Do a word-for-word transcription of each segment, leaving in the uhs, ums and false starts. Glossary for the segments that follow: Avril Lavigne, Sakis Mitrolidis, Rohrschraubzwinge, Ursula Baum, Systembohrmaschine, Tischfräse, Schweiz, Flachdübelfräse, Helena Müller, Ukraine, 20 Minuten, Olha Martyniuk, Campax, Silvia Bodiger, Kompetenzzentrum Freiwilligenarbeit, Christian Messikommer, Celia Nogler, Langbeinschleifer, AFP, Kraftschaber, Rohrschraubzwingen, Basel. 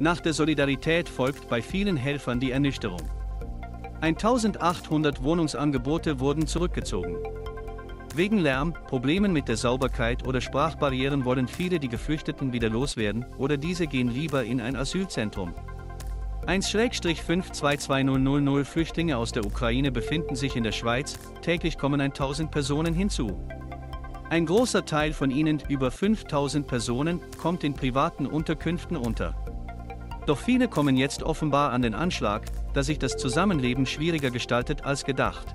Nach der Solidarität folgt bei vielen Helfern die Ernüchterung. eintausendachthundert Wohnungsangebote wurden zurückgezogen. Wegen Lärm, Problemen mit der Sauberkeit oder Sprachbarrieren wollen viele die Geflüchteten wieder loswerden oder diese gehen lieber in ein Asylzentrum. eins Schrägstrich fünf zwei zwei null null null Flüchtlinge aus der Ukraine befinden sich in der Schweiz, täglich kommen tausend Personen hinzu. Ein großer Teil von ihnen, über fünftausend Personen, kommt in privaten Unterkünften unter. Doch viele kommen jetzt offenbar an den Anschlag, da sich das Zusammenleben schwieriger gestaltet als gedacht.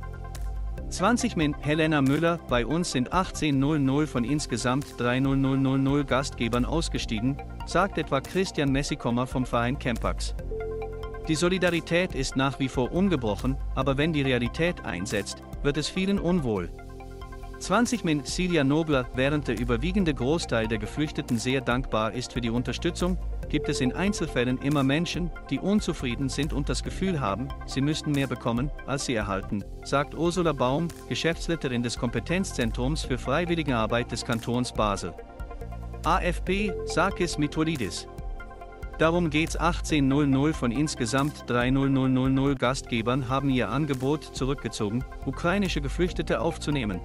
zwanzig Minuten Helena Müller, bei uns sind achtzehn null null von insgesamt dreitausend Gastgebern ausgestiegen, sagt etwa Christian Messikommer vom Verein Campax. Die Solidarität ist nach wie vor ungebrochen, aber wenn die Realität einsetzt, wird es vielen unwohl. zwanzig Minuten Celia Nogler, während der überwiegende Großteil der Geflüchteten sehr dankbar ist für die Unterstützung, gibt es in Einzelfällen immer Menschen, die unzufrieden sind und das Gefühl haben, sie müssten mehr bekommen, als sie erhalten, sagt Ursula Baum, Geschäftsleiterin des Kompetenzzentrums für Freiwilligenarbeit des Kantons Basel. A F P, Sakis Mitrolidis. Darum geht's. achtzehn null null von insgesamt dreitausend Gastgebern haben ihr Angebot zurückgezogen, ukrainische Geflüchtete aufzunehmen.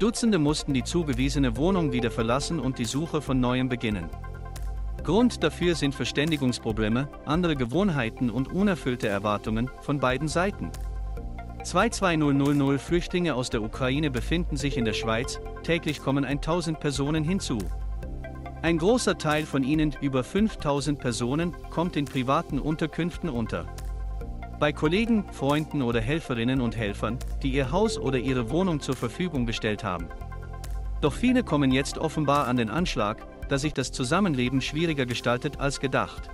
Dutzende mussten die zugewiesene Wohnung wieder verlassen und die Suche von neuem beginnen. Grund dafür sind Verständigungsprobleme, andere Gewohnheiten und unerfüllte Erwartungen von beiden Seiten. zweiundzwanzig null null Flüchtlinge aus der Ukraine befinden sich in der Schweiz, täglich kommen tausend Personen hinzu. Ein großer Teil von ihnen, über fünftausend Personen, kommt in privaten Unterkünften unter. Bei Kollegen, Freunden oder Helferinnen und Helfern, die ihr Haus oder ihre Wohnung zur Verfügung gestellt haben. Doch viele kommen jetzt offenbar an den Anschlag, da sich das Zusammenleben schwieriger gestaltet als gedacht.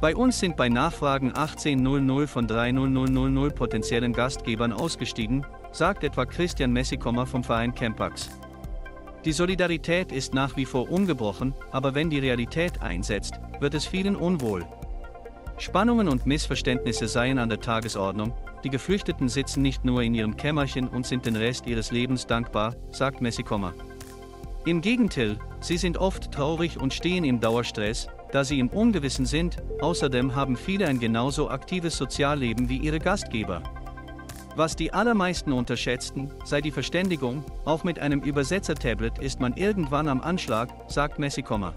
Bei uns sind bei Nachfragen achtzehn null null von dreitausend potenziellen Gastgebern ausgestiegen, sagt etwa Christian Messikommer vom Verein Campax. Die Solidarität ist nach wie vor ungebrochen, aber wenn die Realität einsetzt, wird es vielen unwohl. Spannungen und Missverständnisse seien an der Tagesordnung, die Geflüchteten sitzen nicht nur in ihrem Kämmerchen und sind den Rest ihres Lebens dankbar, sagt Messikommer. Im Gegenteil, sie sind oft traurig und stehen im Dauerstress, da sie im Ungewissen sind, außerdem haben viele ein genauso aktives Sozialleben wie ihre Gastgeber. Was die allermeisten unterschätzten, sei die Verständigung, auch mit einem Übersetzer-Tablet ist man irgendwann am Anschlag, sagt Messikommer.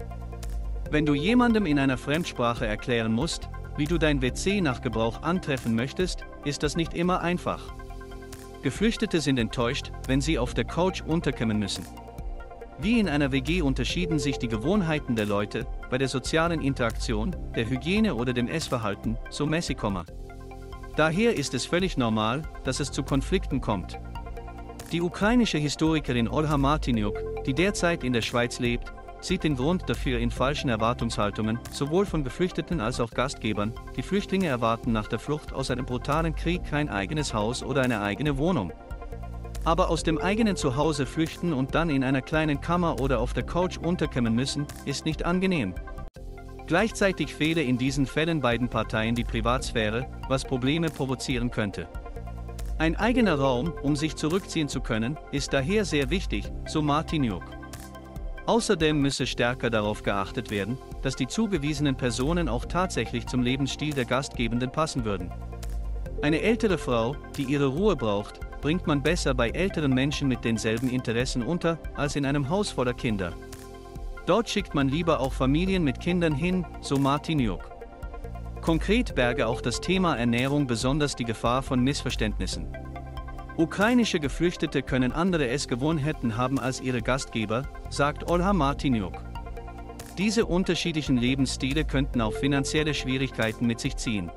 Wenn du jemandem in einer Fremdsprache erklären musst, wie du dein W C nach Gebrauch antreffen möchtest, ist das nicht immer einfach. Geflüchtete sind enttäuscht, wenn sie auf der Couch unterkommen müssen. Wie in einer W G unterschieden sich die Gewohnheiten der Leute, bei der sozialen Interaktion, der Hygiene oder dem Essverhalten, so Messikommer. Daher ist es völlig normal, dass es zu Konflikten kommt. Die ukrainische Historikerin Olha Martyniuk, die derzeit in der Schweiz lebt, sieht den Grund dafür in falschen Erwartungshaltungen, sowohl von Geflüchteten als auch Gastgebern. Die Flüchtlinge erwarten nach der Flucht aus einem brutalen Krieg kein eigenes Haus oder eine eigene Wohnung. Aber aus dem eigenen Zuhause flüchten und dann in einer kleinen Kammer oder auf der Couch unterkommen müssen, ist nicht angenehm. Gleichzeitig fehle in diesen Fällen beiden Parteien die Privatsphäre, was Probleme provozieren könnte. Ein eigener Raum, um sich zurückziehen zu können, ist daher sehr wichtig, so Martyniuk. Außerdem müsse stärker darauf geachtet werden, dass die zugewiesenen Personen auch tatsächlich zum Lebensstil der Gastgebenden passen würden. Eine ältere Frau, die ihre Ruhe braucht, bringt man besser bei älteren Menschen mit denselben Interessen unter, als in einem Haus voller Kinder. Dort schickt man lieber auch Familien mit Kindern hin, so Martyniuk. Konkret berge auch das Thema Ernährung besonders die Gefahr von Missverständnissen. Ukrainische Geflüchtete können andere Essgewohnheiten haben als ihre Gastgeber, sagt Olha Martyniuk. Diese unterschiedlichen Lebensstile könnten auch finanzielle Schwierigkeiten mit sich ziehen.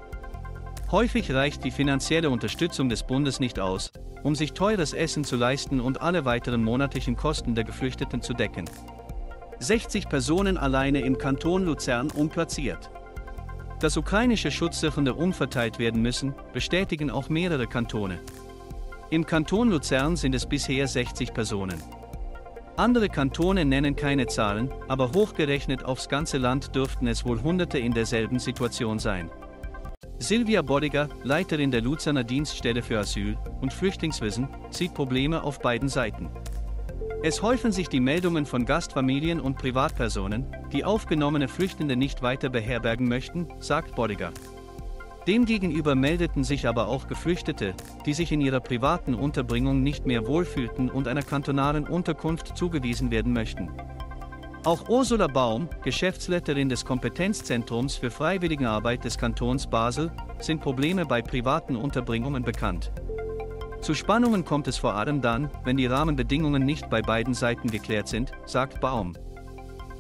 Häufig reicht die finanzielle Unterstützung des Bundes nicht aus, um sich teures Essen zu leisten und alle weiteren monatlichen Kosten der Geflüchteten zu decken. sechzig Personen alleine im Kanton Luzern unplatziert. Dass ukrainische Schutzsuchende umverteilt werden müssen, bestätigen auch mehrere Kantone. Im Kanton Luzern sind es bisher sechzig Personen. Andere Kantone nennen keine Zahlen, aber hochgerechnet aufs ganze Land dürften es wohl Hunderte in derselben Situation sein. Silvia Bodiger, Leiterin der Luzerner Dienststelle für Asyl und Flüchtlingswesen, sieht Probleme auf beiden Seiten. Es häufen sich die Meldungen von Gastfamilien und Privatpersonen, die aufgenommene Flüchtende nicht weiter beherbergen möchten, sagt Bodiger. Demgegenüber meldeten sich aber auch Geflüchtete, die sich in ihrer privaten Unterbringung nicht mehr wohlfühlten und einer kantonalen Unterkunft zugewiesen werden möchten. Auch Ursula Baum, Geschäftsleiterin des Kompetenzzentrums für Freiwilligenarbeit des Kantons Basel, sind Probleme bei privaten Unterbringungen bekannt. Zu Spannungen kommt es vor allem dann, wenn die Rahmenbedingungen nicht bei beiden Seiten geklärt sind, sagt Baum.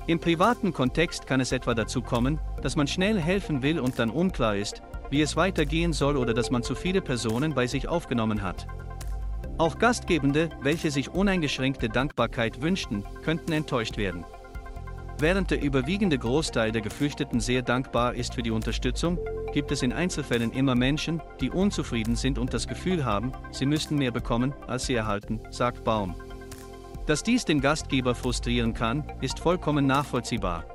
Im privaten Kontext kann es etwa dazu kommen, dass man schnell helfen will und dann unklar ist, wie es weitergehen soll oder dass man zu viele Personen bei sich aufgenommen hat. Auch Gastgebende, welche sich uneingeschränkte Dankbarkeit wünschten, könnten enttäuscht werden. Während der überwiegende Großteil der Geflüchteten sehr dankbar ist für die Unterstützung, gibt es in Einzelfällen immer Menschen, die unzufrieden sind und das Gefühl haben, sie müssten mehr bekommen, als sie erhalten, sagt Baum. Dass dies den Gastgeber frustrieren kann, ist vollkommen nachvollziehbar.